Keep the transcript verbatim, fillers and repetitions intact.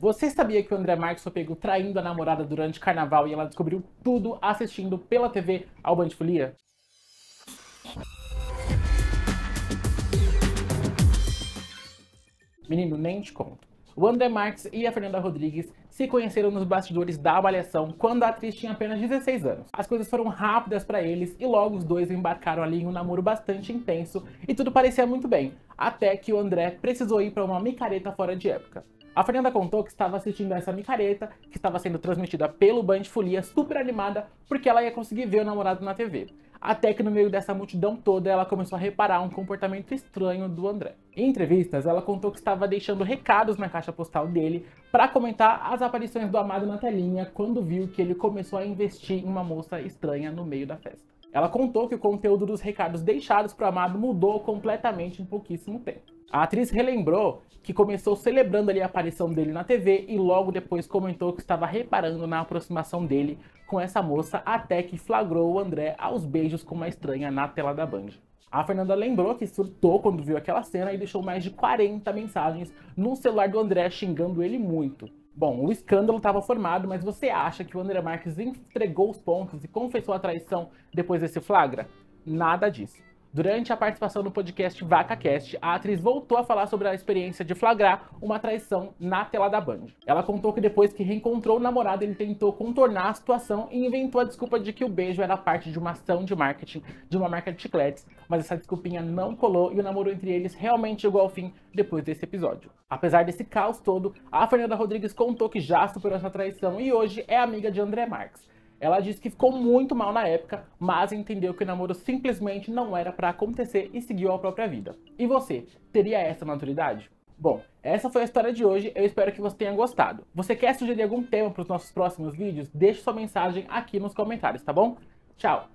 Você sabia que o André Marques foi pego traindo a namorada durante carnaval e ela descobriu tudo assistindo pela T V ao Band Folia? Menino, nem te conto. O André Marques e a Fernanda Rodrigues se conheceram nos bastidores da Malhação quando a atriz tinha apenas dezesseis anos. As coisas foram rápidas para eles e logo os dois embarcaram ali em um namoro bastante intenso e tudo parecia muito bem, até que o André precisou ir para uma micareta fora de época. A Fernanda contou que estava assistindo essa micareta, que estava sendo transmitida pelo Band Folia, super animada, porque ela ia conseguir ver o namorado na T V. Até que no meio dessa multidão toda, ela começou a reparar um comportamento estranho do André. Em entrevistas, ela contou que estava deixando recados na caixa postal dele para comentar as aparições do amado na telinha, quando viu que ele começou a investir em uma moça estranha no meio da festa. Ela contou que o conteúdo dos recados deixados para o amado mudou completamente em pouquíssimo tempo. A atriz relembrou que começou celebrando ali a aparição dele na T V e logo depois comentou que estava reparando na aproximação dele com essa moça até que flagrou o André aos beijos com uma estranha na tela da Band. A Fernanda lembrou que surtou quando viu aquela cena e deixou mais de quarenta mensagens no celular do André xingando ele muito. Bom, o escândalo estava formado, mas você acha que o André Marques entregou os pontos e confessou a traição depois desse flagra? Nada disso. Durante a participação no podcast VacaCast, a atriz voltou a falar sobre a experiência de flagrar uma traição na tela da Band. Ela contou que depois que reencontrou o namorado, ele tentou contornar a situação e inventou a desculpa de que o beijo era parte de uma ação de marketing de uma marca de chicletes, mas essa desculpinha não colou e o namoro entre eles realmente chegou ao fim depois desse episódio. Apesar desse caos todo, a Fernanda Rodrigues contou que já superou essa traição e hoje é amiga de André Marques. Ela disse que ficou muito mal na época, mas entendeu que o namoro simplesmente não era pra acontecer e seguiu a própria vida. E você, teria essa maturidade? Bom, essa foi a história de hoje, eu espero que você tenha gostado. Você quer sugerir algum tema para os nossos próximos vídeos? Deixe sua mensagem aqui nos comentários, tá bom? Tchau!